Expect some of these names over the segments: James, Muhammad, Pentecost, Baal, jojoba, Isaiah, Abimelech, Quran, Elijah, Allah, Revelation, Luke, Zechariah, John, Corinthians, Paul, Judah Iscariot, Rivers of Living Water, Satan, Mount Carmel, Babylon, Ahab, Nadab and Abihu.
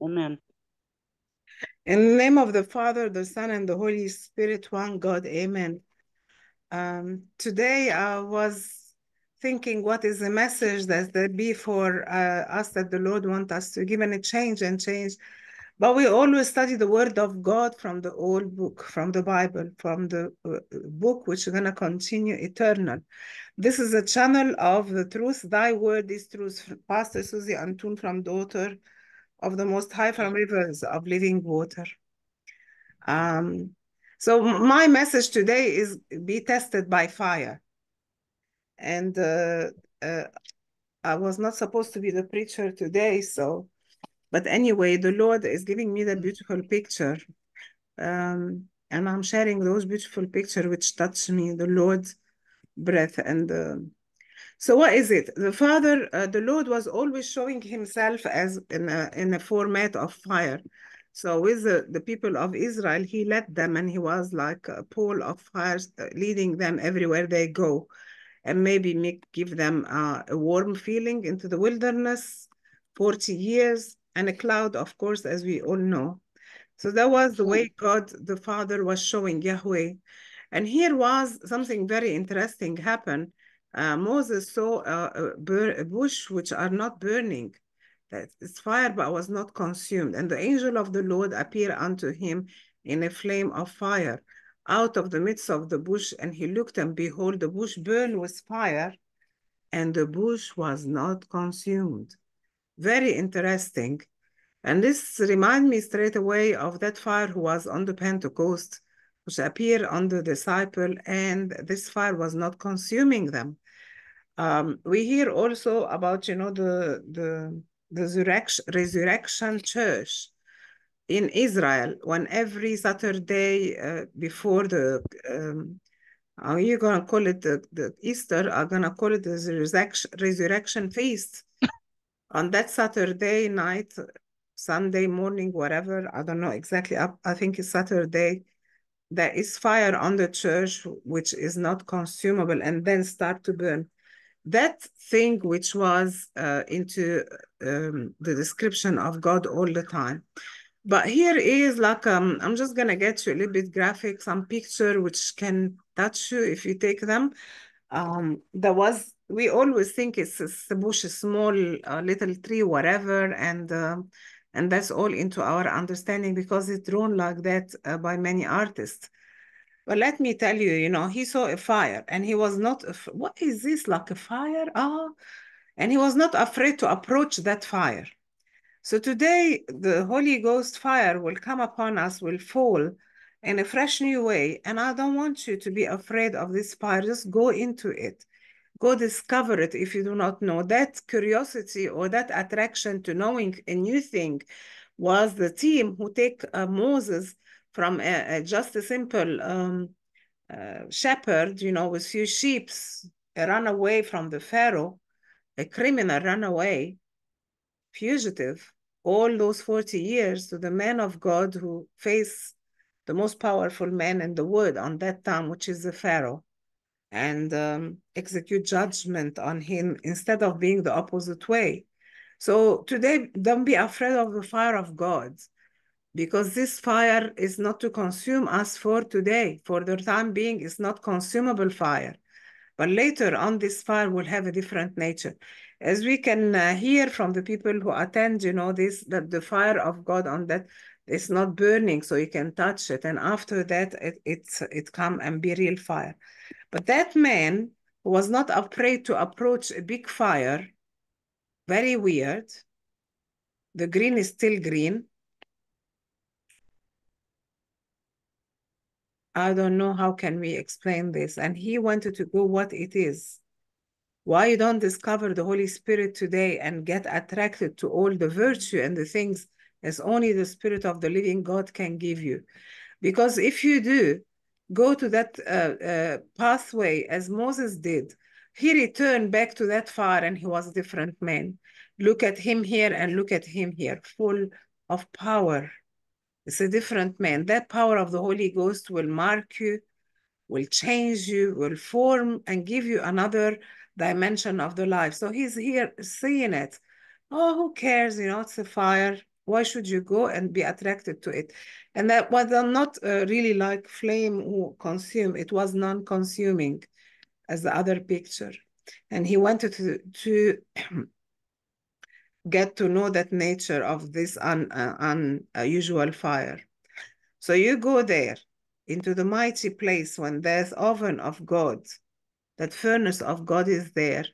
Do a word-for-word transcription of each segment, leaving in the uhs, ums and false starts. Amen. In the name of the Father, the Son, and the Holy Spirit, one God. Amen. Um, today I was thinking, what is the message that there be for uh, us that the Lord wants us to give, and a change and change. But we always study the Word of God from the old book, from the Bible, from the uh, book which is going to continue eternal. This is a channel of the truth. Thy Word is truth. Pastor Suzy Antoun, from Daughter of the Most High, from Rivers of Living Water. Um, so my message today is be tested by fire. And uh, uh, I was not supposed to be the preacher today, so... But anyway, the Lord is giving me the beautiful picture. Um, and I'm sharing those beautiful pictures which touch me, the Lord's breath. And uh, so what is it? The Father, uh, the Lord was always showing himself as in a, in a format of fire. So with the, the people of Israel, he led them, and he was like a pole of fire, leading them everywhere they go. And maybe make, give them uh, a warm feeling into the wilderness, forty years. And a cloud, of course, as we all know. So that was the way God the Father was showing Yahweh. And here was something very interesting happen. Uh, Moses saw a, a bush which are not burning. It's fire, but was not consumed. And the angel of the Lord appeared unto him in a flame of fire out of the midst of the bush. And he looked, and behold, the bush burned with fire, and the bush was not consumed. Very interesting. And this reminds me straight away of that fire who was on the Pentecost, which appeared on the disciple, and this fire was not consuming them. Um, we hear also about, you know, the, the, the resurrection, resurrection church in Israel, when every Saturday uh, before the, um, are you going to call it the, the Easter, are going to call it the resurrection, resurrection feast. On that Saturday night, Sunday morning, whatever, I don't know exactly, I, I think it's Saturday, there is fire on the church which is not consumable and then start to burn. That thing which was uh, into um, the description of God all the time. But here is like, um, I'm just going to get you a little bit graphic, some picture which can touch you if you take them. Um, there was... We always think it's a bush, a small uh, little tree, whatever, and um, and that's all into our understanding because it's drawn like that uh, by many artists. But let me tell you, you know, he saw a fire, and he was not, what is this, like a fire? Ah, and he was not afraid to approach that fire. So today, the Holy Ghost fire will come upon us, will fall in a fresh new way, and I don't want you to be afraid of this fire. Just go into it. Go discover it if you do not know. That curiosity or that attraction to knowing a new thing was the team who take uh, Moses from a, a just a simple um, uh, shepherd, you know, with few sheep, a runaway from the Pharaoh, a criminal runaway, fugitive, all those forty years to the man of God who faced the most powerful man in the world on that time, which is the Pharaoh. and um, execute judgment on him instead of being the opposite way. So today, don't be afraid of the fire of God, because this fire is not to consume us for today. For the time being, it's not consumable fire. But later on, this fire will have a different nature. As we can uh, hear from the people who attend, you know, this, that the fire of God on that is not burning, so you can touch it. And after that, it, it, it come and be real fire. But that man was not afraid to approach a big fire. Very weird. The green is still green. I don't know how can we explain this. And he wanted to go what it is. Why you don't discover the Holy Spirit today and get attracted to all the virtue and the things as only the Spirit of the living God can give you. Because if you do, go to that uh, uh, pathway as Moses did. He returned back to that fire and he was a different man. Look at him here and look at him here, full of power. It's a different man. That power of the Holy Ghost will mark you, will change you, will form and give you another dimension of the life. So he's here seeing it. Oh, who cares? You know, it's a fire. Why should you go and be attracted to it? And that was not uh, really like flame who consume. It was non-consuming as the other picture. And he wanted to, to get to know that nature of this un, un, unusual fire. So you go there into the mighty place when there's oven of God, that furnace of God is there.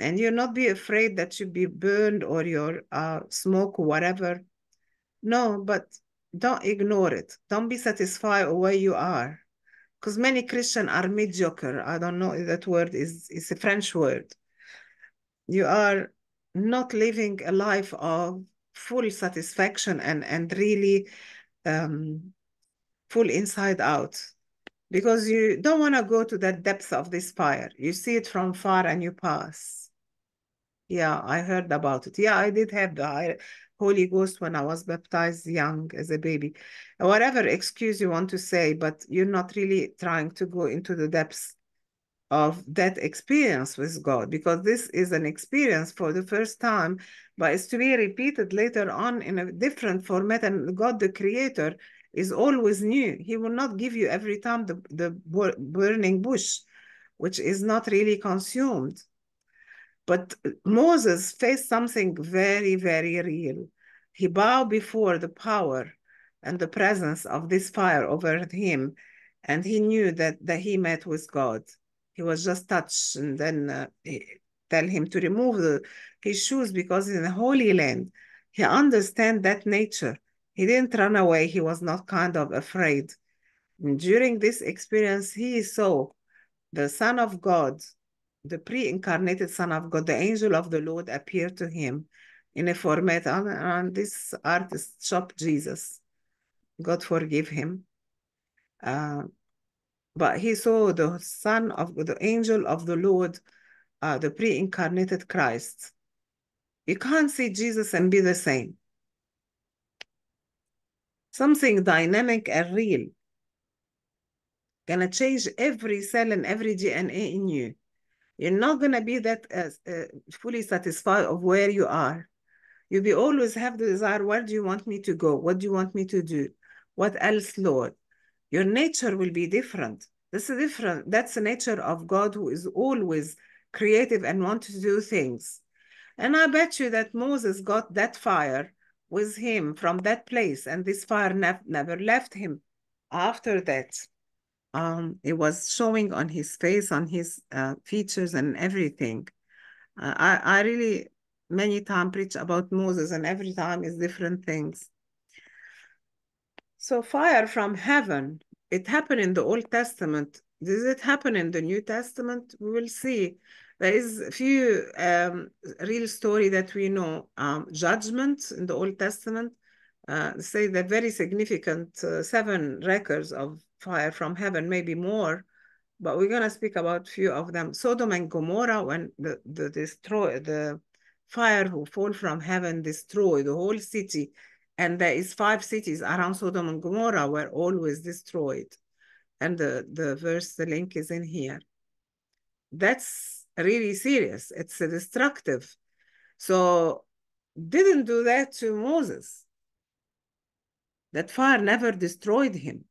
And you not be afraid that you be burned or your uh, smoke or whatever. No, but don't ignore it. Don't be satisfied where you are. Because many Christians are mediocre. I don't know if that word is, it's a French word. You are not living a life of full satisfaction and, and really um, full inside out. Because you don't want to go to that depth of this fire. You see it from far and you pass. Yeah, I heard about it. Yeah, I did have the Holy Ghost when I was baptized young as a baby. Whatever excuse you want to say, but you're not really trying to go into the depths of that experience with God, because this is an experience for the first time, but it's to be repeated later on in a different format. And God, the Creator, is always new. He will not give you every time the, the burning bush, which is not really consumed. But Moses faced something very, very real. He bowed before the power and the presence of this fire over him. And he knew that, that he met with God. He was just touched. And then uh, he tell him to remove the, his shoes because in the Holy Land, he understand that nature. He didn't run away. He was not kind of afraid. And during this experience, he saw the Son of God, the pre-incarnated Son of God, the angel of the Lord appeared to him in a format on, on this artist shop, Jesus. God forgive him. Uh, but he saw the Son of the angel of the Lord, uh, the pre-incarnated Christ. You can't see Jesus and be the same. Something dynamic and real. Gonna change every cell and every D N A in you. You're not going to be that as, uh, fully satisfied of where you are. You'll be always have the desire, where do you want me to go? What do you want me to do? What else, Lord? Your nature will be different. This is different. That's the nature of God, who is always creative and wants to do things. And I bet you that Moses got that fire with him from that place, and this fire ne- never left him after that. Um, it was showing on his face, on his uh, features and everything. Uh, I, I really many times preach about Moses, and every time is different things. So fire from heaven, it happened in the Old Testament. Does it happen in the New Testament? We will see. There is a few um, real story that we know. Um, judgment in the Old Testament, uh, say the very significant uh, seven records of fire from heaven, maybe more, but we're going to speak about few of them. Sodom and Gomorrah, when the, the, destroy, the fire who fall from heaven destroy the whole city, and there is five cities around Sodom and Gomorrah were always destroyed. And the, the verse, the link is in here. That's really serious. It's a destructive. So didn't do that to Moses. That fire never destroyed him.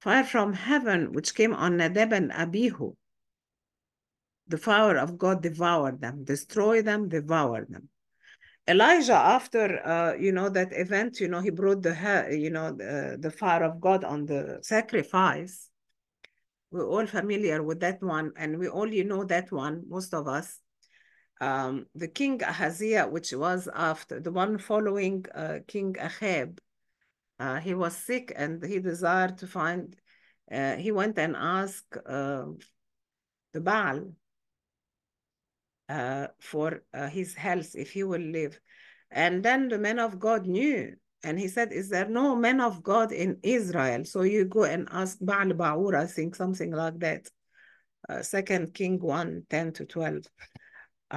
Fire from heaven, which came on Nadab and Abihu. The fire of God devoured them, destroyed them, devoured them. Elijah, after, uh, you know, that event, you know, he brought the, you know, the, the fire of God on the sacrifice. We're all familiar with that one, and we all, you know, that one, most of us. Um, the king Ahaziah, which was after, the one following uh, King Ahab, Uh, he was sick, and he desired to find, uh, he went and asked uh, the Baal uh, for uh, his health, if he will live. And then the man of God knew, and he said, is there no man of God in Israel? So you go and ask Baal Ba'ur, I think, something like that. Uh, Second Kings one, ten to twelve.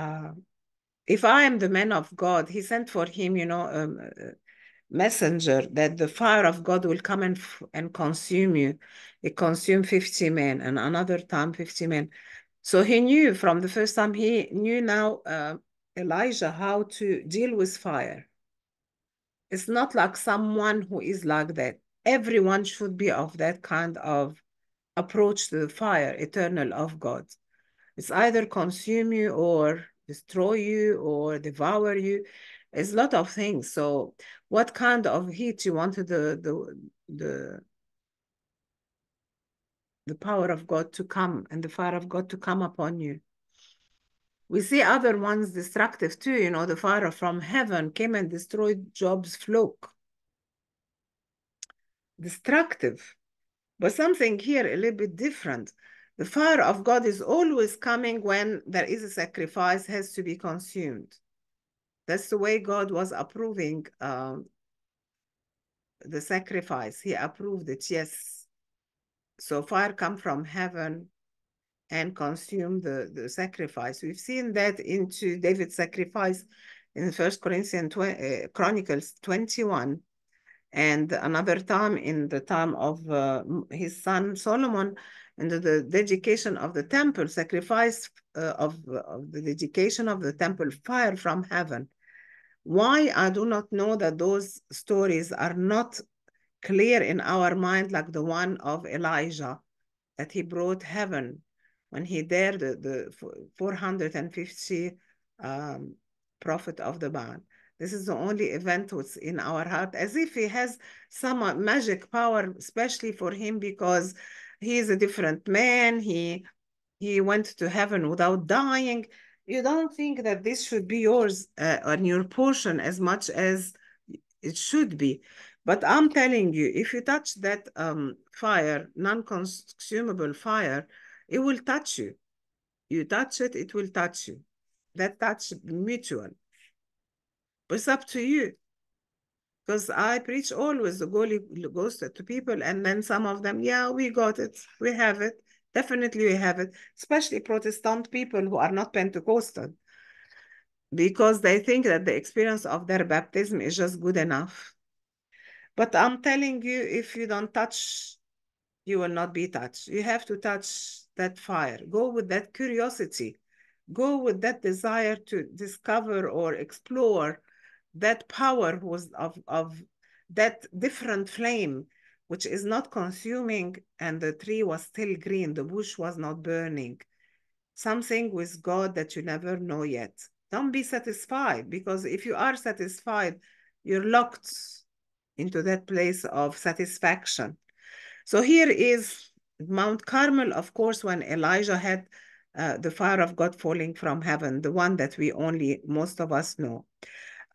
Uh, if I am the man of God, he sent for him, you know, um, messenger, that the fire of God will come and, and consume you. It consumed fifty men, and another time fifty men. So he knew from the first time, he knew now uh, Elijah how to deal with fire. It's not like someone who is like that. Everyone should be of that kind of approach to the fire eternal of God. It's either consume you or destroy you or devour you. It's a lot of things. So what kind of heat you want the the the the power of God to come and the fire of God to come upon you. We see other ones destructive too. You know, the fire from heaven came and destroyed Job's flock. Destructive. But something here a little bit different. The fire of God is always coming when there is a sacrifice has to be consumed. That's the way God was approving um, the sacrifice. He approved it, yes. So fire come from heaven and consume the, the sacrifice. We've seen that into David's sacrifice in First Corinthians twenty, Chronicles twenty-one, and another time in the time of uh, his son Solomon, and the, the dedication of the temple, sacrifice uh, of, of the dedication of the temple, fire from heaven. Why I do not know that those stories are not clear in our mind like the one of Elijah, that he brought heaven when he dared the, the four hundred fifty um, prophet of the Baal. This is the only event that's in our heart, as if he has some magic power, especially for him, because he is a different man. He, he went to heaven without dying. You don't think that this should be yours uh, on your portion as much as it should be. But I'm telling you, if you touch that um, fire, non-consumable fire, it will touch you. You touch it, it will touch you. That touch mutual. But it's up to you. Because I preach always the Holy Ghost to people, and then some of them, yeah, we got it. We have it. Definitely we have it. Especially Protestant people who are not Pentecostal. Because they think that the experience of their baptism is just good enough. But I'm telling you, if you don't touch, you will not be touched. You have to touch that fire. Go with that curiosity. Go with that desire to discover or explore that power was of, of that different flame, which is not consuming, and the tree was still green, the bush was not burning. Something with God that you never know yet. Don't be satisfied, because if you are satisfied, you're locked into that place of satisfaction. So here is Mount Carmel, of course, when Elijah had uh, the fire of God falling from heaven, the one that we only, most of us know.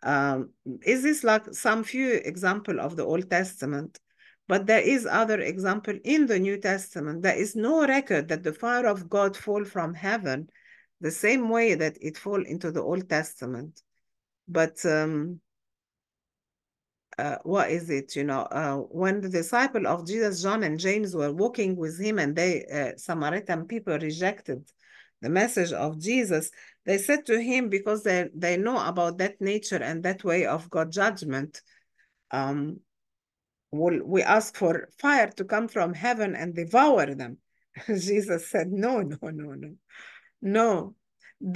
Um, is this like some few example of the Old Testament? But there is other example in the New Testament. There is no record that the fire of God fall from heaven the same way that it fall into the Old Testament. But um, Uh, what is it, you know, uh, when the disciple of Jesus, John and James, were walking with him, and they, uh, Samaritan people rejected the message of Jesus, they said to him, because they, they know about that nature and that way of God's judgment, um, will we ask for fire to come from heaven and devour them? Jesus said, no, no, no, no, no,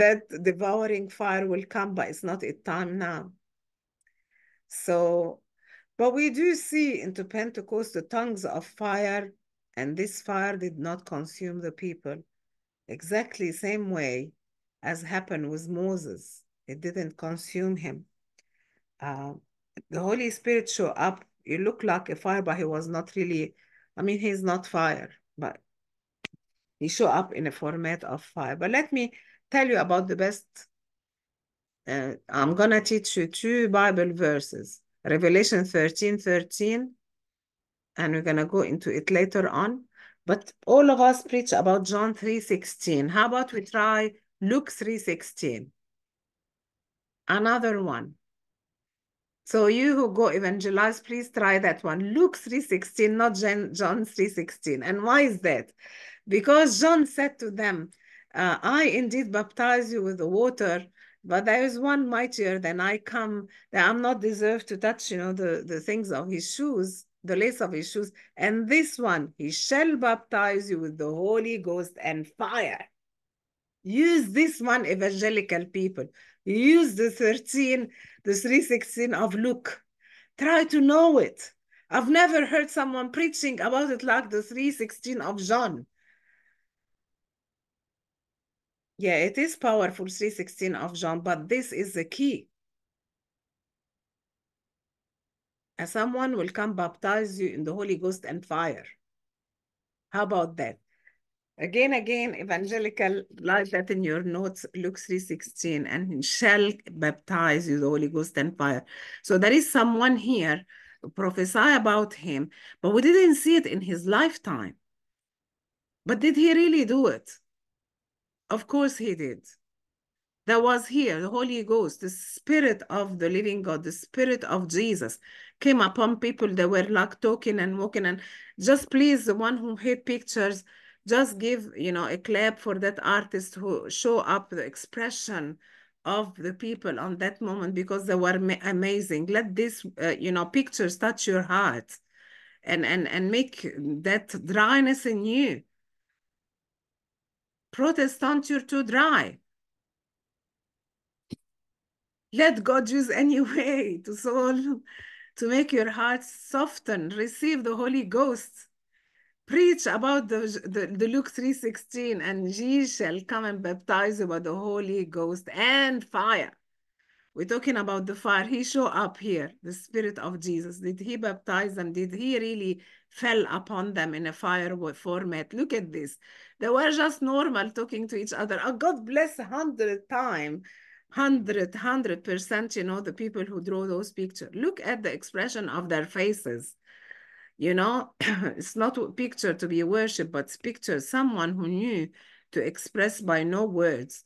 that devouring fire will come, but it's not its time now. So, but we do see into Pentecost the tongues of fire, and this fire did not consume the people. Exactly same way as happened with Moses. It didn't consume him. Uh, the Holy Spirit showed up. He looked like a fire, but he was not really, I mean, he's not fire, but he showed up in a format of fire. But let me tell you about the best. Uh, I'm going to teach you two Bible verses, Revelation thirteen thirteen, and we're going to go into it later on. But all of us preach about John three sixteen. How about we try Luke three sixteen? Another one. So you who go evangelize, please try that one. Luke three sixteen, not John three sixteen. And why is that? Because John said to them, uh, I indeed baptize you with the water, but there is one mightier than I come, that I'm not deserved to touch, you know, the, the things of his shoes, the lace of his shoes. And this one, he shall baptize you with the Holy Ghost and fire. Use this one, evangelical people. Use the thirteen, the three sixteen of Luke. Try to know it. I've never heard someone preaching about it like the three sixteen of John. Yeah, it is powerful, three sixteen of John, but this is the key. And someone will come baptize you in the Holy Ghost and fire. How about that? Again, again, evangelical, write that in your notes, Luke three sixteen, and shall baptize you the Holy Ghost and fire. So there is someone here, prophesy about him, but we didn't see it in his lifetime. But did he really do it? Of course he did. That was here, the Holy Ghost, the Spirit of the living God, the Spirit of Jesus came upon people that were like talking and walking. And just please, the one who hate pictures, just give, you know, a clap for that artist who show up the expression of the people on that moment, because they were amazing. Let these, uh, you know, pictures touch your heart and, and, and make that dryness in you. Protestant, you're too dry. Let God use any way to solve, to make your heart soften. Receive the Holy Ghost. Preach about the, the, the Luke three sixteen, and ye shall come and baptize you by the Holy Ghost and fire. We're talking about the fire. He showed up here, the Spirit of Jesus. Did he baptize them? Did he really fell upon them in a fire format? Look at this. They were just normal talking to each other. Oh, God bless a hundred times. Hundred, hundred percent, you know, the people who draw those pictures. Look at the expression of their faces. You know, it's not a picture to be worshipped, but it's picture someone who knew to express by no words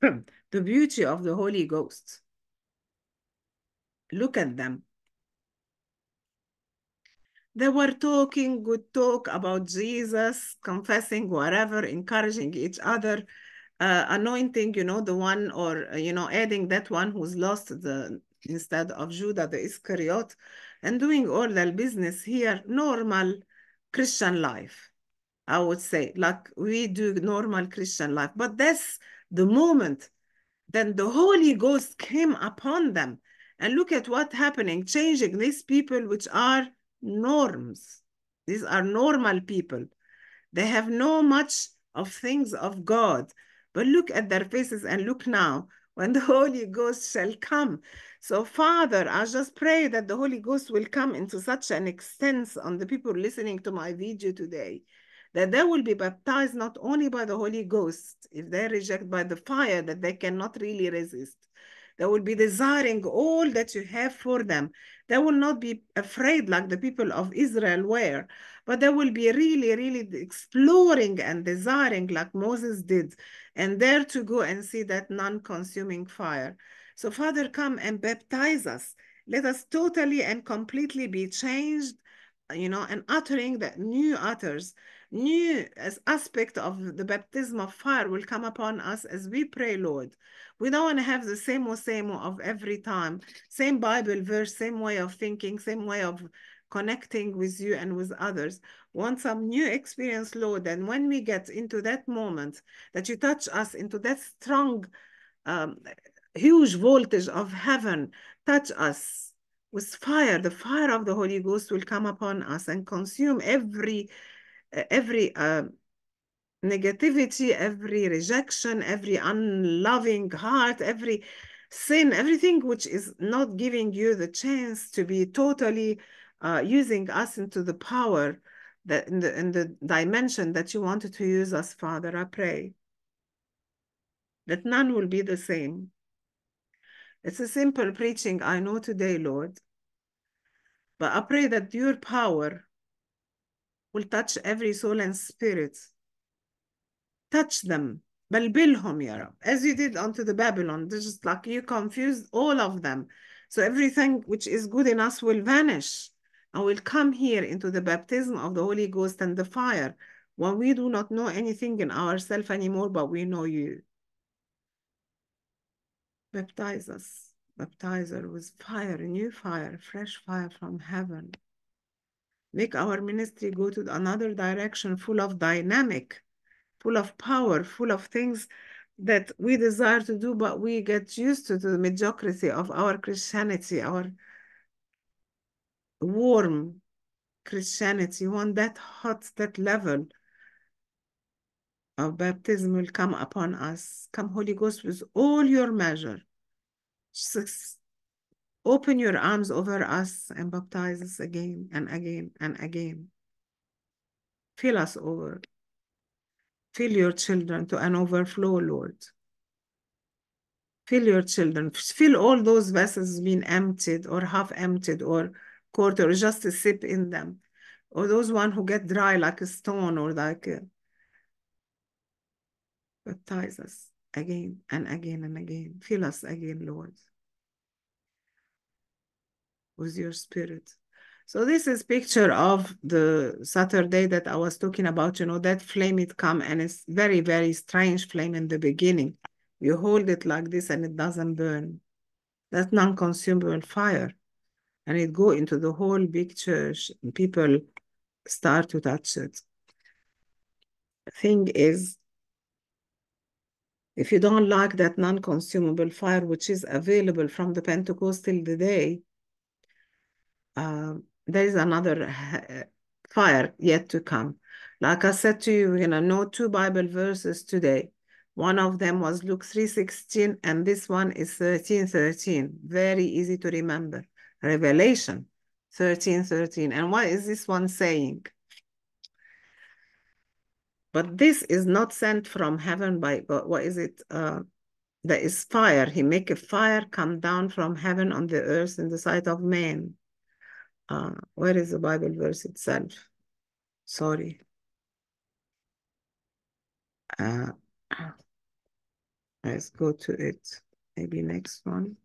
the beauty of the Holy Ghost. Look at them. They were talking good talk about Jesus, confessing whatever, encouraging each other, uh, anointing, you know, the one, or, you know, adding that one who's lost, the instead of Judah, the Iscariot, and doing all their business here, normal Christian life, I would say, like we do normal Christian life. But that's the moment then the Holy Ghost came upon them. And look at what's happening, changing these people, which are norms. These are normal people. They have no much of things of God. But look at their faces, and look now, when the Holy Ghost shall come. So, Father, I just pray that the Holy Ghost will come into such an extent on the people listening to my video today, that they will be baptized not only by the Holy Ghost, if they reject, by the fire that they cannot really resist. They will be desiring all that you have for them. They will not be afraid like the people of Israel were, but they will be really, really exploring and desiring like Moses did, and dare to go and see that non-consuming fire. So, Father, come and baptize us. Let us totally and completely be changed, you know, and uttering that new utters, new as aspect of the baptism of fire will come upon us as we pray, Lord. We don't want to have the same or same of every time, same Bible verse, same way of thinking, same way of connecting with you and with others. We want some new experience, Lord. And when we get into that moment, that you touch us into that strong, um, huge voltage of heaven, touch us with fire. The fire of the Holy Ghost will come upon us and consume every every uh, negativity, every rejection, every unloving heart, every sin, everything which is not giving you the chance to be totally uh, using us into the power, that in the, in the dimension that you wanted to use us, Father. I pray that none will be the same. It's a simple preaching, I know, today, Lord, but I pray that your power will touch every soul and spirit. Touch them. Balbilhum, Ya Rab. As you did unto the Babylon. Just like you confused all of them. So everything which is good in us will vanish, and will come here into the baptism of the Holy Ghost and the fire, when we do not know anything in ourselves anymore, but we know you. Baptize us. Baptize her with fire, new fire, fresh fire from heaven. Make our ministry go to another direction, full of dynamic, full of power, full of things that we desire to do, but we get used to, to the mediocrity of our Christianity, our warm Christianity, one that hot, that level of baptism will come upon us. Come, Holy Ghost, with all your measure. Just open your arms over us and baptize us again and again and again. Fill us over. Fill your children to an overflow, Lord. Fill your children. Fill all those vessels being emptied or half emptied or quarter or just a sip in them. Or those one who get dry like a stone or like a... Baptize us again and again and again. Fill us again, Lord, with your spirit. So this is picture of the Saturday that I was talking about, you know, that flame it come, and it's very, very strange flame in the beginning. You hold it like this and it doesn't burn. That's non-consumable fire. And it go into the whole big church and people start to touch it. The thing is, if you don't like that non-consumable fire, which is available from the Pentecost till the day, uh, there is another fire yet to come. Like I said to you, we're going to know two Bible verses today. One of them was Luke three sixteen, and this one is thirteen thirteen. Very easy to remember. Revelation thirteen thirteen. And what is this one saying? But this is not sent from heaven by God. What is it? Uh, there is fire. He make a fire come down from heaven on the earth in the sight of man. Uh, where is the Bible verse itself? Sorry. Uh, let's go to it. Maybe next one.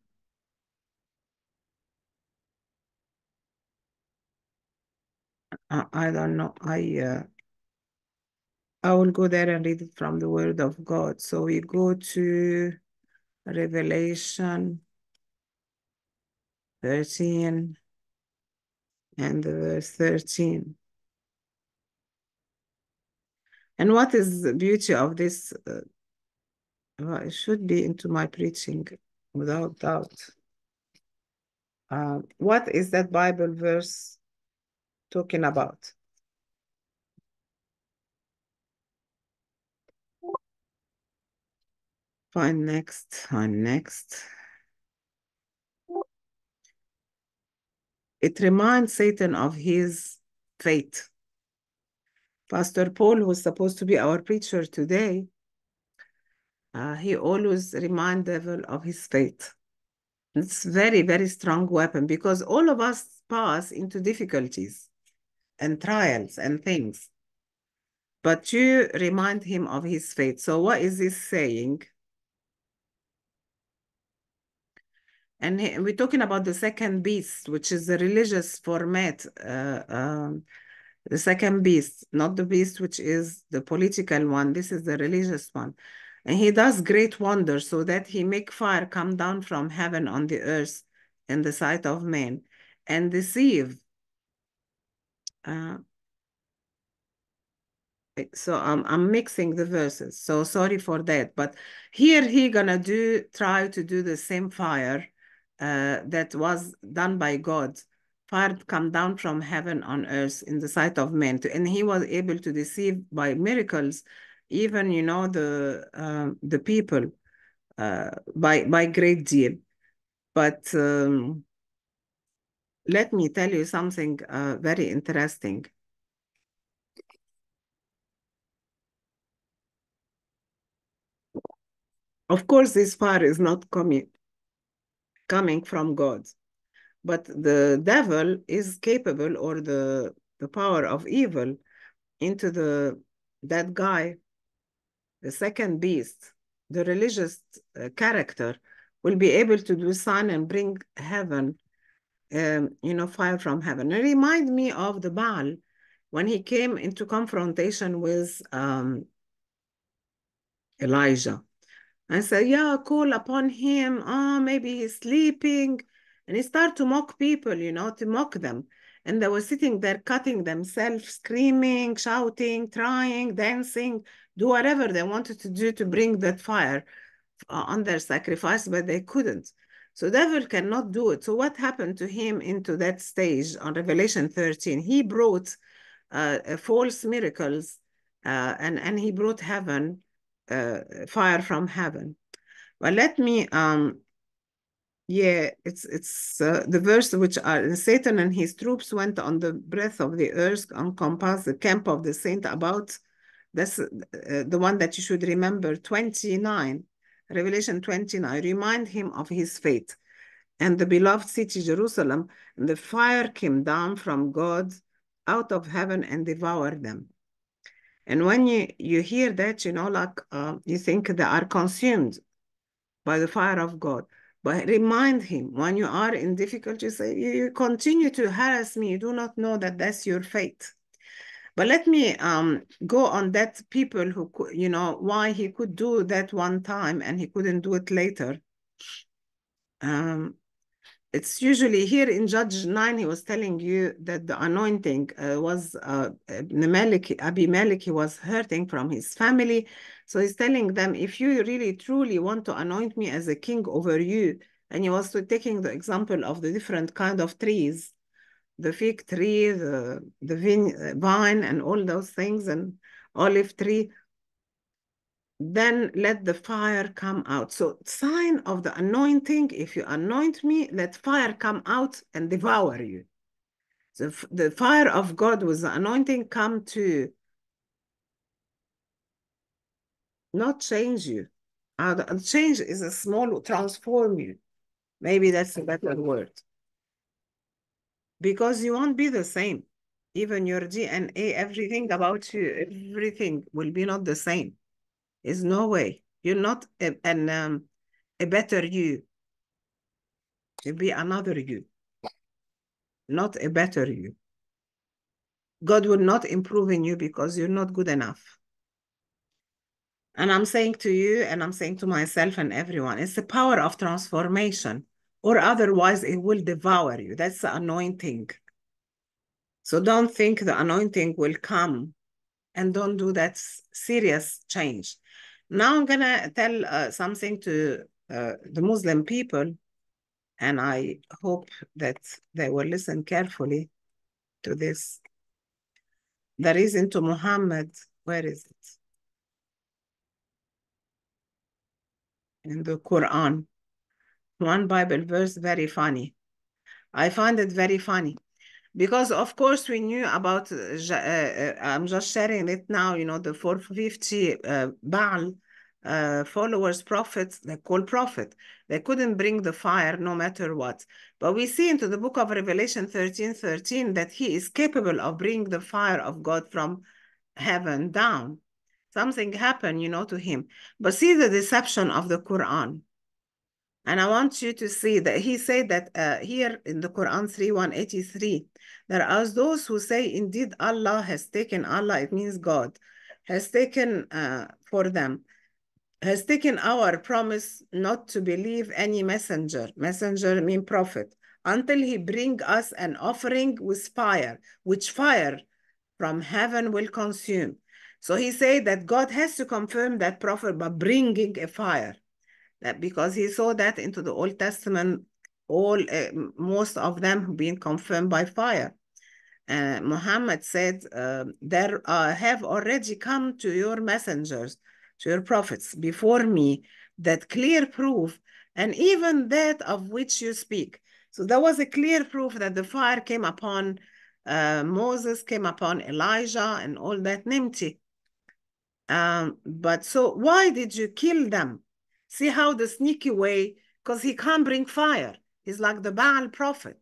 Uh, I don't know. I... Uh, I will go there and read it from the Word of God. So we go to Revelation thirteen and verse thirteen. And what is the beauty of this? Uh, well, it should be into my preaching, without doubt. Uh, what is that Bible verse talking about? Find next, find next. It reminds Satan of his fate. Pastor Paul, who is supposed to be our preacher today, uh, he always reminds the devil of his fate. It's very, very strong weapon, because all of us pass into difficulties and trials and things. But you remind him of his fate. So what is this saying? And we're talking about the second beast, which is the religious format. Uh, um, the second beast, not the beast which is the political one. This is the religious one. And he does great wonders, so that he make fire come down from heaven on the earth in the sight of man, and deceive. Uh, so I'm, I'm mixing the verses. So sorry for that. But here he gonna do, try to do the same fire Uh, that was done by God. Fire come down from heaven on earth in the sight of men. And he was able to deceive by miracles, even, you know, the uh, the people uh, by, by great deal. But um, let me tell you something uh, very interesting. Of course, this fire is not coming coming from God. But the devil is capable, or the, the power of evil, into the that guy, the second beast, the religious uh, character, will be able to do sign and bring heaven, um, you know, fire from heaven. It reminds me of the Baal, when he came into confrontation with um, Elijah. And said, yeah, call upon him. Oh, maybe he's sleeping. And he started to mock people, you know, to mock them. And they were sitting there cutting themselves, screaming, shouting, trying, dancing, do whatever they wanted to do to bring that fire uh, on their sacrifice, but they couldn't. So devil cannot do it. So what happened to him into that stage on Revelation thirteen? He brought uh, false miracles uh, and, and he brought heaven, uh, fire from heaven. But let me, um, yeah, it's it's uh, the verse which are, Satan and his troops went on the breadth of the earth and compassed the camp of the saint about. That's uh, the one that you should remember, twenty-nine, Revelation twenty-nine. Remind him of his fate. And the beloved city, Jerusalem, and the fire came down from God out of heaven and devoured them. And when you, you hear that, you know, like uh, you think they are consumed by the fire of God. But remind him, when you are in difficulty, say, you continue to harass me. You do not know that that's your fate. But let me um, go on that people who, could, you know, why he could do that one time and he couldn't do it later. Um, it's usually here in Judges nine, he was telling you that the anointing uh, was, uh, Abimelech, Abimelech he was hurting from his family. So he's telling them, if you really truly want to anoint me as a king over you, and he was taking the example of the different kind of trees, the fig tree, the, the vine, vine, and all those things, and olive tree, then let the fire come out. So sign of the anointing, if you anoint me, let fire come out and devour you. So the fire of God with the anointing come to not change you. Uh, change is a small, transform you. Maybe that's a better word. Because you won't be the same. Even your D N A, everything about you, everything will be not the same. There's no way. You're not a, an, um, a better you. You'll be another you. Not a better you. God will not improve in you because you're not good enough. And I'm saying to you, and I'm saying to myself and everyone, it's the power of transformation. Or otherwise, it will devour you. That's the anointing. So don't think the anointing will come and don't do that serious change. Now I'm going to tell uh, something to uh, the Muslim people, and I hope that they will listen carefully to this. The reason to Muhammad, where is it? In the Quran. One Bible verse, very funny. I find it very funny. Because, of course, we knew about, uh, uh, I'm just sharing it now, you know, the four fifty uh, Baal uh, followers, prophets, they call prophet. They couldn't bring the fire no matter what. But we see into the book of Revelation thirteen thirteen that he is capable of bringing the fire of God from heaven down. Something happened, you know, to him. But see the deception of the Quran. And I want you to see that he said that uh, here in the Quran three one eighty-three, there are those who say, indeed, Allah has taken, Allah, it means God, has taken uh, for them, has taken our promise not to believe any messenger. Messenger mean prophet, until he bring us an offering with fire, which fire from heaven will consume. So he said that God has to confirm that prophet by bringing a fire. That because he saw that into the Old Testament, all uh, most of them being confirmed by fire. Uh, Muhammad said, uh, there uh, have already come to your messengers, to your prophets before me, that clear proof, and even that of which you speak. So there was a clear proof that the fire came upon uh, Moses, came upon Elijah, and all that nimti. Um, but so why did you kill them? See how the sneaky way, because he can't bring fire. He's like the Baal prophet.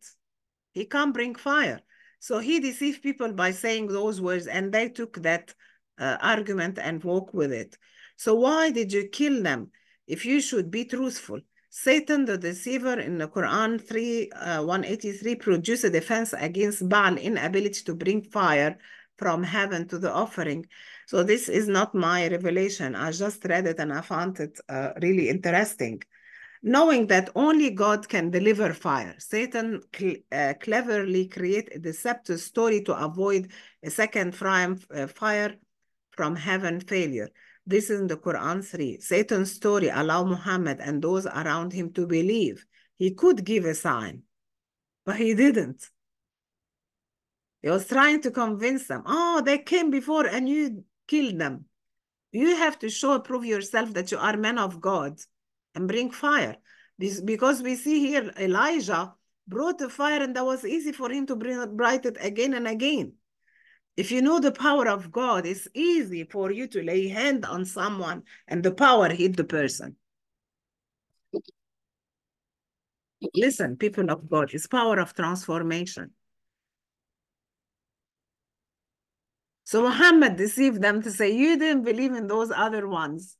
He can't bring fire. So he deceived people by saying those words, and they took that uh, argument and walk with it. So why did you kill them if you should be truthful? Satan, the deceiver, in the Quran three one eighty-three, produced a defense against Baal inability to bring fire from heaven to the offering. So this is not my revelation. I just read it and I found it uh, really interesting. Knowing that only God can deliver fire, Satan cl uh, cleverly created a deceptive story to avoid a second uh, fire from heaven failure. This is in the Quran three. Satan's story allowed Muhammad and those around him to believe He could give a sign, but he didn't. He was trying to convince them, oh, they came before and you killed them. You have to show, prove yourself that you are men of God and bring fire. This, because we see here Elijah brought the fire and that was easy for him to bring, bright it again and again. If you know the power of God, it's easy for you to lay hand on someone and the power hit the person. Listen, people of God, it's power of transformation. So Muhammad deceived them to say, you didn't believe in those other ones,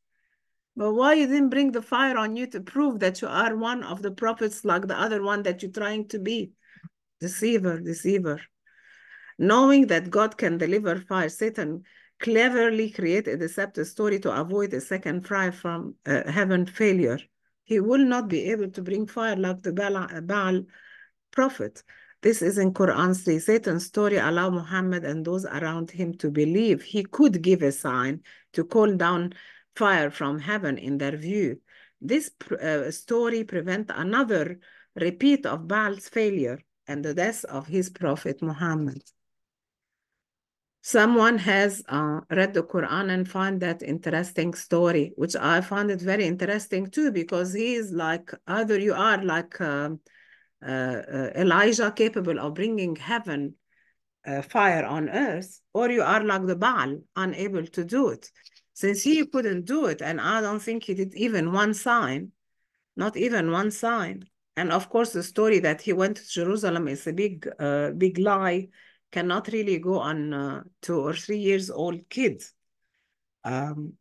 but why you didn't bring the fire on you to prove that you are one of the prophets like the other one that you're trying to be? Deceiver, deceiver. Knowing that God can deliver fire, Satan cleverly created a deceptive story to avoid a second fire from uh, heaven failure. He will not be able to bring fire like the Baal, Baal prophet. This is in Quran three. Satan's story allowed Muhammad and those around him to believe he could give a sign to call down fire from heaven in their view. This uh, story prevents another repeat of Baal's failure and the death of his prophet Muhammad. Someone has uh, read the Quran and found that interesting story, which I found it very interesting too, because he is like, either you are like uh, uh, uh, Elijah, capable of bringing heaven uh, fire on earth, or you are like the Baal, unable to do it. Since he couldn't do it, and I don't think he did even one sign, not even one sign. And of course, the story that he went to Jerusalem is a big, uh, big lie. Cannot really go on uh, two or three years old kids. Um,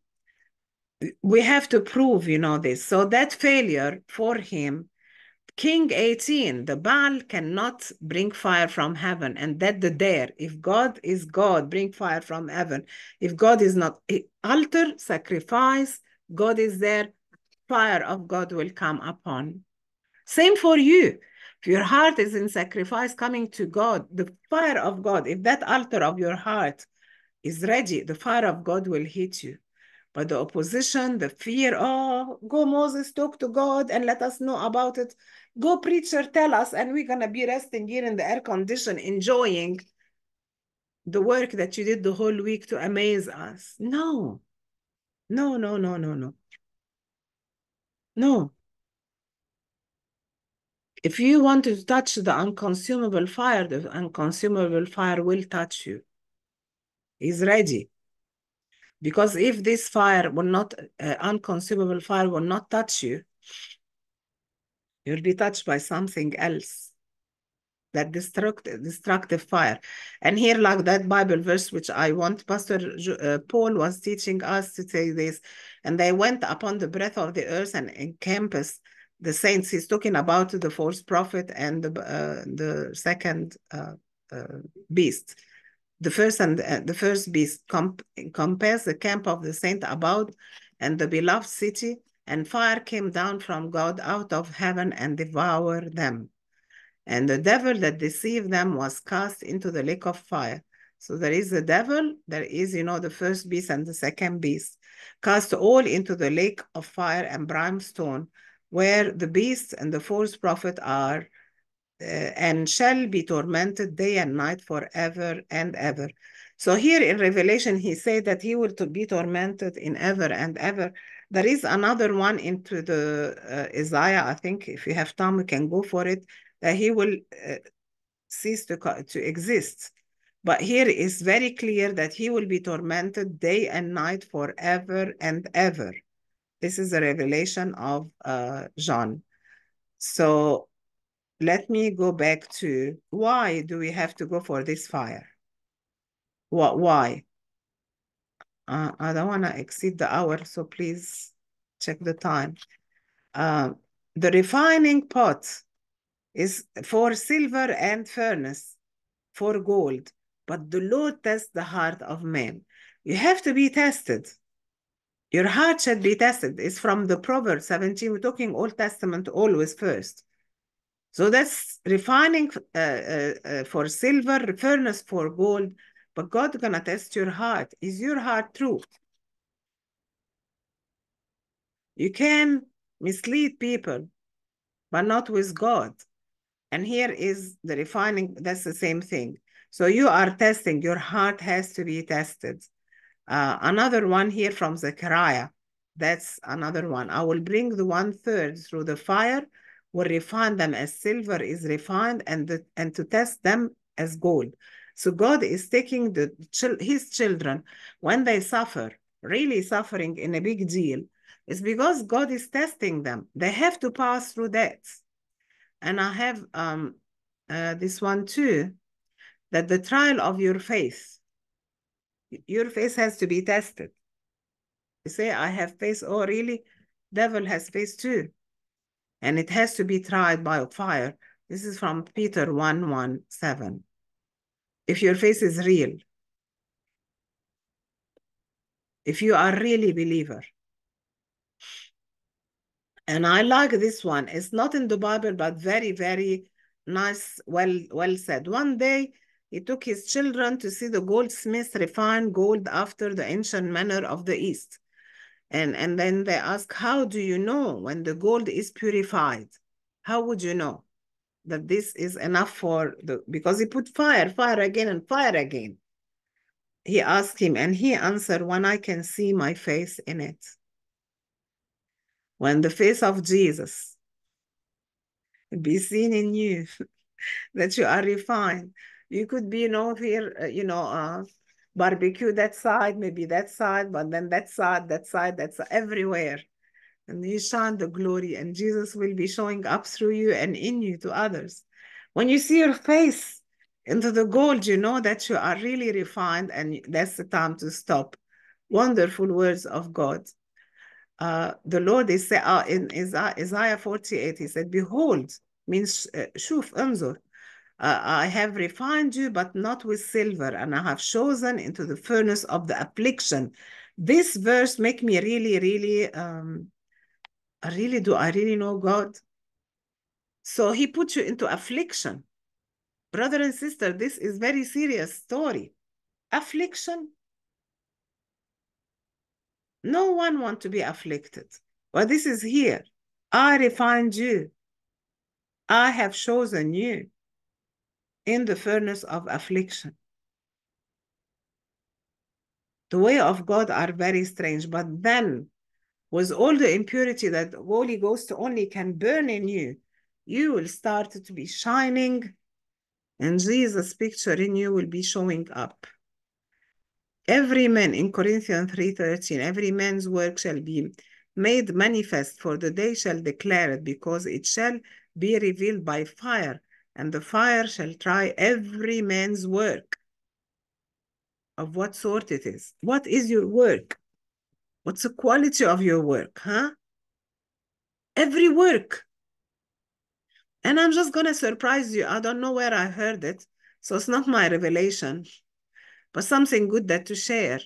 we have to prove, you know, this. So that failure for him, King eighteen, the Baal cannot bring fire from heaven. And that the dare, if God is God, bring fire from heaven. If God is not, altar, sacrifice, God is there, fire of God will come upon. Same for you. If your heart is in sacrifice coming to God, the fire of God, if that altar of your heart is ready, the fire of God will hit you. But the opposition, the fear, oh, go Moses, talk to God and let us know about it. Go preacher, tell us, and we're going to be resting here in the air condition, enjoying the work that you did the whole week to amaze us. No, no, no, no, no, no. No. If you want to touch the unconsumable fire, the unconsumable fire will touch you. It's ready. Because if this fire will not, uh, unconsumable fire will not touch you, you'll be touched by something else, that destructive, destructive fire. And here, like that Bible verse, which I want, Pastor uh, Paul was teaching us to say this, and they went upon the breath of the earth and encompassed the saints. He's talking about the false prophet and the uh, the second uh, uh, beast. The first and uh, the first beast comp compares the camp of the saint about and the beloved city, and fire came down from God out of heaven and devoured them. And the devil that deceived them was cast into the lake of fire. So there is the devil, there is, you know, the first beast and the second beast, cast all into the lake of fire and brimstone, where the beast and the false prophet are, uh, and shall be tormented day and night forever and ever. So here in Revelation, he said that he will to be tormented in ever and ever. There is another one into the uh, Isaiah, I think, if you have time, we can go for it, that he will uh, cease to, to exist. But here is very clear that he will be tormented day and night forever and ever. This is a revelation of uh, John. So let me go back to why do we have to go for this fire? What? Why? Uh, I don't want to exceed the hour, so please check the time. Uh, the refining pot is for silver and furnace, for gold. But the Lord tests the heart of man. You have to be tested. Your heart should be tested. It's from the Proverbs seventeen. We're talking Old Testament always first. So that's refining uh, uh, uh, for silver, furnace for gold. But God's going to test your heart. Is your heart true? You can mislead people. but not with God. And here is the refining. That's the same thing. So you are testing. Your heart has to be tested. Uh, another one here from Zechariah. That's another one. I will bring the one third through the fire, will refine them as silver is refined, and the, and to test them as gold. So God is taking the his children when they suffer, really suffering in a big deal. It's because God is testing them. They have to pass through that. And I have um, uh, this one too, that the trial of your faith, your faith has to be tested. You say, I have faith. Oh, really? Devil has faith too. And it has to be tried by fire. This is from Peter one, one, seven. If your faith is real, if you are really a believer. And I like this one. It's not in the Bible, but very, very nice, well, well said. One day, he took his children to see the goldsmiths refine gold after the ancient manner of the East. And, and then they ask, how do you know when the gold is purified? How would you know that this is enough for the... Because he put fire, fire again, and fire again. He asked him, and he answered, when I can see my face in it. When the face of Jesus be seen in you, that you are refined. You could be, you know, here, uh, you know, uh, barbecue that side, maybe that side, but then that side, that side, that's everywhere. And you shine the glory, and Jesus will be showing up through you and in you to others. When you see your face into the gold, you know that you are really refined, and that's the time to stop. Wonderful words of God. Uh, the Lord is say, uh, in Isaiah forty-eight, he said, behold, means shuf, anzur, I have refined you, but not with silver, and I have chosen into the furnace of the affliction. This verse make me really, really, um, I really do, I really know God. So he put you into affliction. Brother and sister, this is very serious story. Affliction. No one wants to be afflicted. Well, this is here. I refined you. I have chosen you in the furnace of affliction. The way of God are very strange, but then with all the impurity that the Holy Ghost only can burn in you, you will start to be shining, and Jesus' picture in you will be showing up. Every man, in Corinthians three thirteen, every man's work shall be made manifest, for the day shall declare it, because it shall be revealed by fire, and the fire shall try every man's work, of what sort it is. What is your work? What's the quality of your work, huh? Every work. And I'm just going to surprise you. I don't know where I heard it, so it's not my revelation, but something good that to share.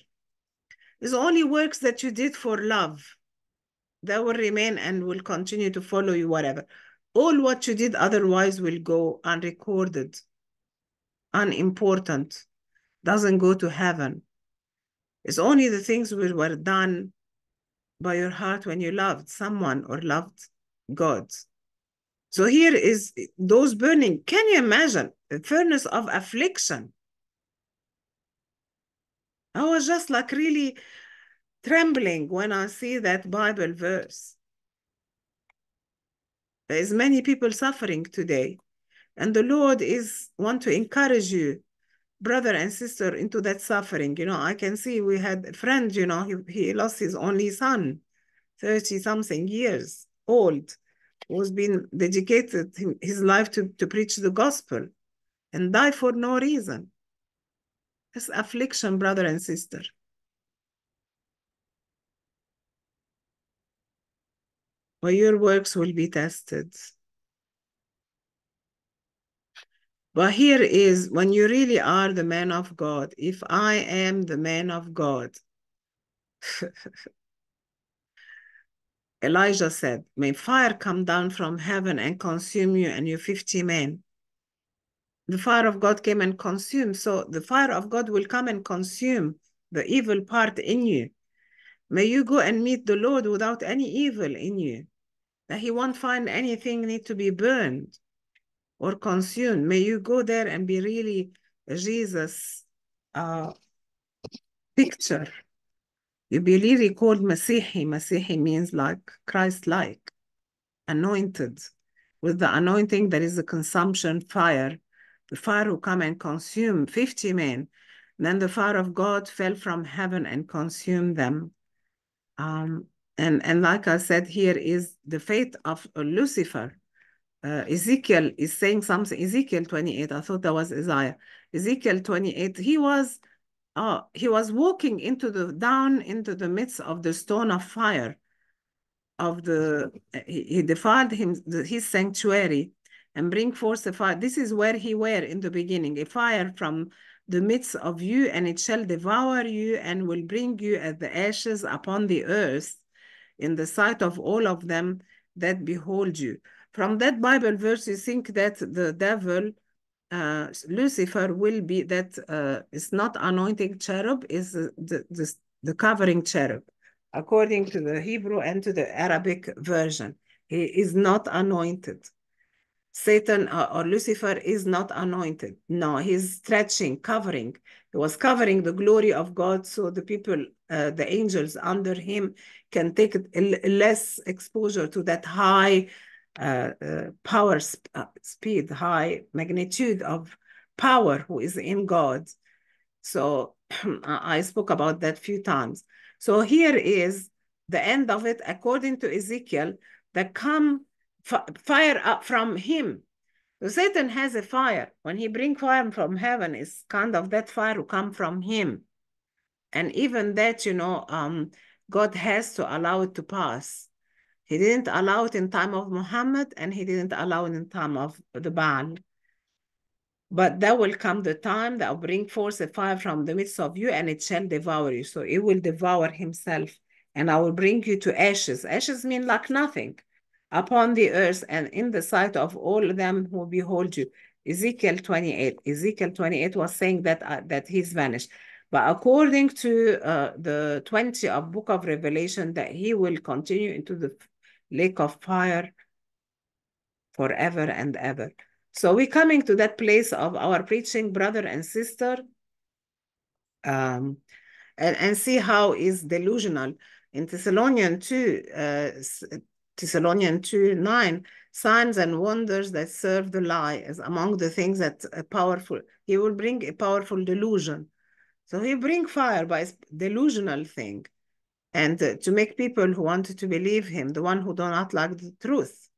It's only works that you did for love that will remain and will continue to follow you, whatever. All what you did otherwise will go unrecorded, unimportant, doesn't go to heaven. It's only the things which were done by your heart when you loved someone or loved God. So here is those burning. Can you imagine the furnace of affliction? I was just like really trembling when I see that Bible verse. There is many people suffering today, and the Lord is want to encourage you, brother and sister, into that suffering. You know, I can see we had a friend, you know, he, he lost his only son, thirty something years old, who's been dedicated his life to, to preach the gospel and die for no reason. It's affliction, brother and sister. Well, your works will be tested. But here is, when you really are the man of God, if I am the man of God, Elijah said, may fire come down from heaven and consume you and your fifty men. The fire of God came and consumed. So the fire of God will come and consume the evil part in you. May you go and meet the Lord without any evil in you. that he won't find anything need to be burned or consumed. May you go there and be really Jesus' uh, picture. You be really called Masihi. Masihi means like Christ-like, anointed, with the anointing that is the consumption fire, the fire who come and consume fifty men. Then the fire of God fell from heaven and consumed them. Um, and, and like I said, here is the fate of Lucifer. Uh, Ezekiel is saying something, Ezekiel twenty-eight, I thought that was Isaiah. Ezekiel twenty-eight, he was uh, he was walking into the down into the midst of the stone of fire, of the, he, he defiled him, the, his sanctuary, and bring forth the fire. This is where he were in the beginning, a fire from the midst of you, and it shall devour you, and will bring you as the ashes upon the earth, in the sight of all of them that behold you. From that Bible verse, you think that the devil, uh, Lucifer, will be that uh, it's not anointing cherub, is the, the the covering cherub, according to the Hebrew and to the Arabic version. He is not anointed. Satan or Lucifer is not anointed. No, he's stretching, covering. He was covering the glory of God so the people, uh, the angels under him, can take less exposure to that high uh, uh, power, sp uh, speed, high magnitude of power who is in God. So I spoke about that a few times. So here is the end of it, according to Ezekiel, that come fire up from him. So Satan has a fire. When he bring fire from heaven, it's kind of that fire who come from him. And even that, you know, um, God has to allow it to pass. He didn't allow it in time of Muhammad, and he didn't allow it in time of the Baal. But there will come the time that will bring forth a fire from the midst of you, and it shall devour you. So it will devour himself, and I will bring you to ashes. Ashes mean like nothing, upon the earth and in the sight of all them who behold you. Ezekiel twenty-eight. Ezekiel twenty-eight was saying that uh, that he's vanished. But according to uh, the twentieth of book of Revelation, that he will continue into the lake of fire forever and ever. So we're coming to that place of our preaching, brother and sister, um, and, and see how is delusional. In Thessalonians two, uh, Thessalonians two nine, signs and wonders that serve the lie is among the things that are powerful. He will bring a powerful delusion. So he bring fire by delusional thing, and uh, to make people who want to believe him, the one who do not like the truth.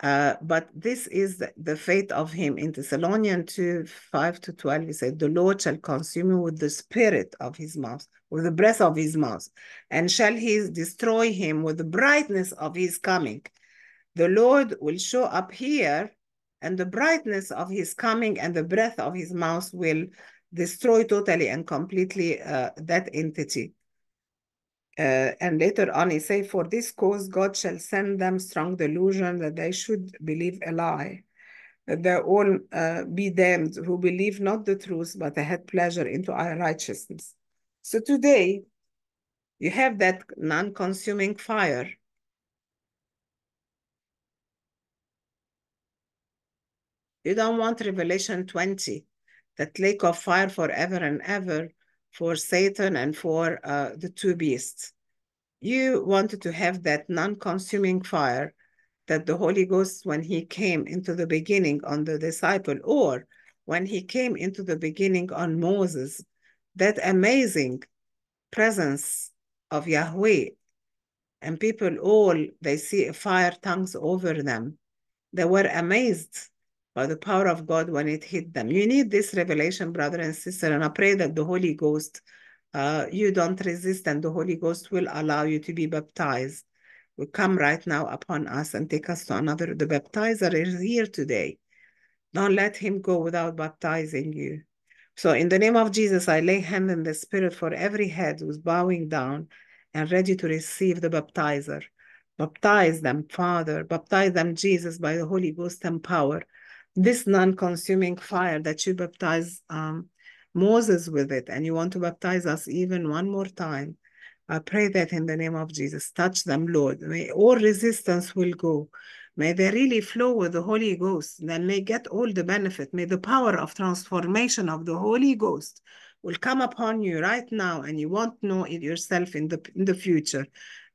Uh, but this is the, the fate of him. In Thessalonians two five to twelve, he said, the Lord shall consume him with the spirit of his mouth, with the breath of his mouth, and shall he destroy him with the brightness of his coming. The Lord will show up here, and the brightness of his coming and the breath of his mouth will destroy totally and completely uh, that entity. Uh, and later on, he says, for this cause God shall send them strong delusion that they should believe a lie, that they all uh, be damned who believe not the truth, but they had pleasure into our righteousness. So today, you have that non-consuming fire. You don't want Revelation twenty, that lake of fire forever and ever for Satan and for uh, the two beasts. You wanted to have that non-consuming fire that the Holy Ghost, when he came into the beginning on the disciple, or when he came into the beginning on Moses, that amazing presence of Yahweh, and people all, they see fire tongues over them. They were amazed by the power of God when it hit them. You need this revelation, brother and sister, and I pray that the Holy Ghost, uh, you don't resist, and the Holy Ghost will allow you to be baptized. Will come right now upon us and take us to another. The baptizer is here today. Don't let him go without baptizing you. So in the name of Jesus, I lay hand in the spirit for every head who's bowing down and ready to receive the baptizer. Baptize them, Father. Baptize them, Jesus, by the Holy Ghost and power. This non-consuming fire that you baptize um, Moses with it, and you want to baptize us even one more time. I pray that in the name of Jesus, touch them, Lord. May all resistance will go. May they really flow with the Holy Ghost. Then may get all the benefit. May the power of transformation of the Holy Ghost will come upon you right now, and you won't know it yourself in the, in the future.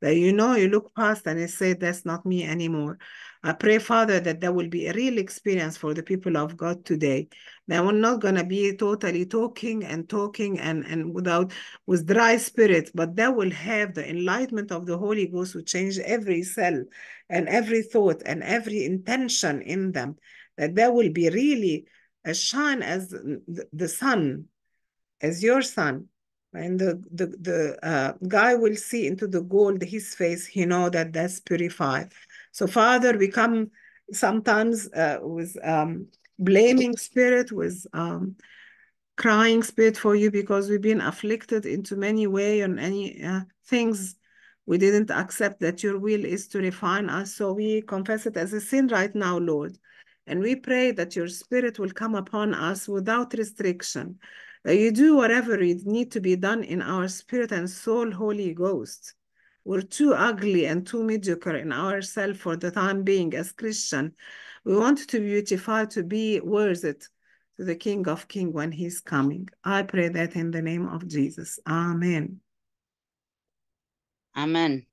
That you know, you look past and you say, that's not me anymore. I pray, Father, that there will be a real experience for the people of God today. They are not going to be totally talking and talking and, and without, with dry spirit, but they will have the enlightenment of the Holy Ghost who change every cell and every thought and every intention in them. That there will be really a shine as the, the sun, as your son, and the the, the uh, guy will see into the gold, his face, he know that that's purified. So Father, we come sometimes uh, with um, blaming spirit, with um, crying spirit for you, because we've been afflicted into many way and any uh, things. We didn't accept that your will is to refine us, so we confess it as a sin right now, Lord. And we pray that your spirit will come upon us without restriction. That you do whatever it need to be done in our spirit and soul, Holy Ghost. We're too ugly and too mediocre in ourselves for the time being as Christian. We want to beautify, to be worth it to the King of Kings when he's coming. I pray that in the name of Jesus. Amen. Amen.